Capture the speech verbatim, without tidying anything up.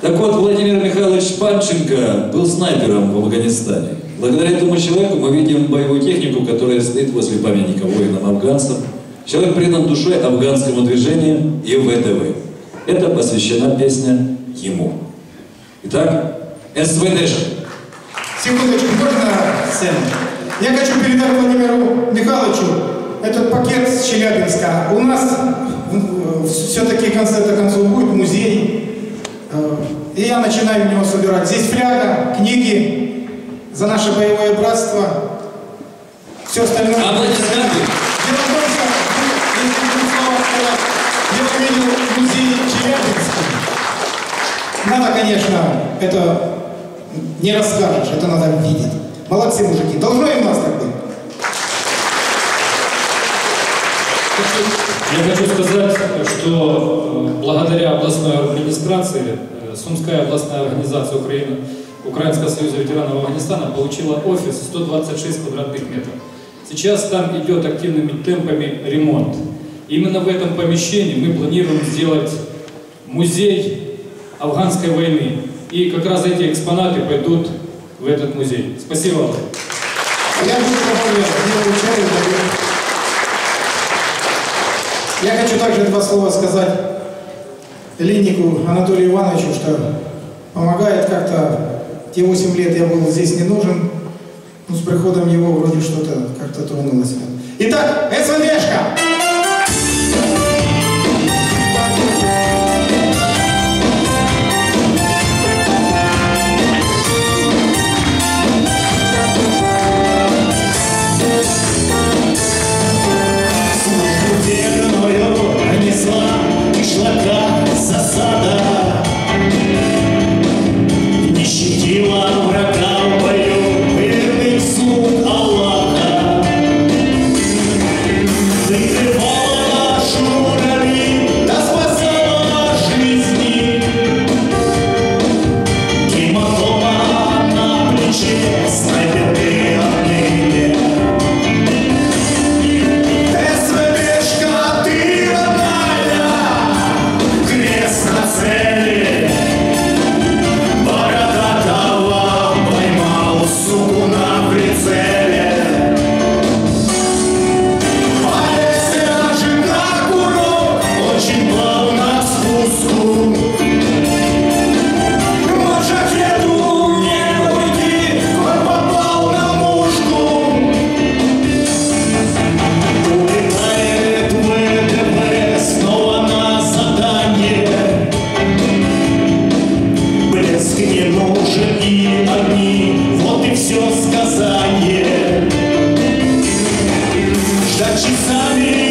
Так вот, Владимир Михайлович Панченко был снайпером в Афганистане. Благодаря этому человеку мы видим боевую технику, которая стоит возле памятника воинам-афганцам. Человек предан душе афганскому движению и ВТВ. Это посвящена песня ему. Итак, СВДэшка. Секундочку, можно сцену? Я хочу передать Владимиру Михайловичу этот пакет с Челябинска. У нас все-таки в конце концов будет музей. И я начинаю в него собирать. Здесь фляга, книги за наше боевое братство, все остальное. А дело в том, что, если я видел музей Челябинска, надо, конечно, это не расскажешь, это надо видеть. Молодцы, мужики, должно и у нас так быть. Я хочу сказать, что благодаря областной администрации Сумская областная организация Украина, Украинского союза ветеранов Афганистана получила офис сто двадцать шесть квадратных метров. Сейчас там идет активными темпами ремонт. Именно в этом помещении мы планируем сделать музей афганской войны. И как раз эти экспонаты пойдут в этот музей. Спасибо вам. Я хочу также два слова сказать Линнику Анатолию Ивановичу, что помогает как-то. Те восемь лет я был здесь не нужен, но с приходом его вроде что-то как-то тронулось. Итак, СВДэшка! Часами